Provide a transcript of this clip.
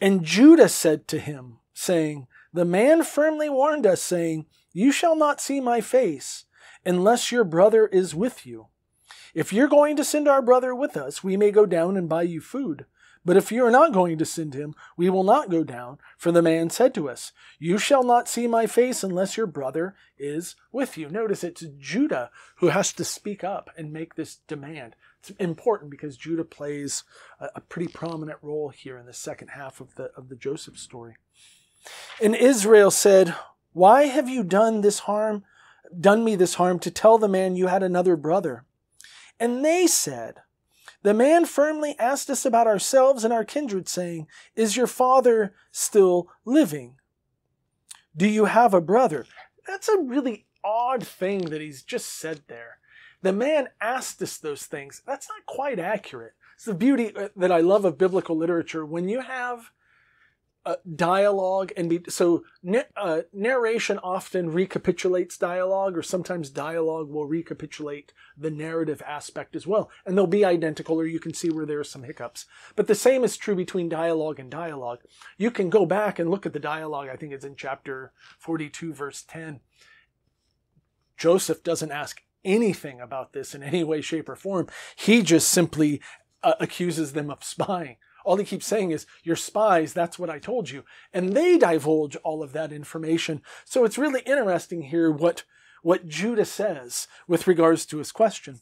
And Judah said to him, saying, The man firmly warned us, saying, You shall not see my face, unless your brother is with you. If you're going to send our brother with us, we may go down and buy you food. But if you are not going to send him, we will not go down. For the man said to us, You shall not see my face unless your brother is with you. Notice it's Judah who has to speak up and make this demand. It's important because Judah plays a pretty prominent role here in the second half of the Joseph story. And Israel said, Why have you done me this harm to tell the man you had another brother? And they said, The man firmly asked us about ourselves and our kindred, saying, Is your father still living? Do you have a brother? That's a really odd thing that he's just said there. The man asked us those things. That's not quite accurate. It's the beauty that I love of biblical literature. When you have dialogue, so narration often recapitulates dialogue, or sometimes dialogue will recapitulate the narrative aspect as well, and they'll be identical, or you can see where there are some hiccups. But the same is true between dialogue and dialogue. You can go back and look at the dialogue. I think it's in chapter 42, verse 10. Joseph doesn't ask anything about this in any way, shape, or form. He just simply accuses them of spying. All he keeps saying is, you're spies, that's what I told you. And they divulge all of that information. So it's really interesting here what Judah says with regards to his question.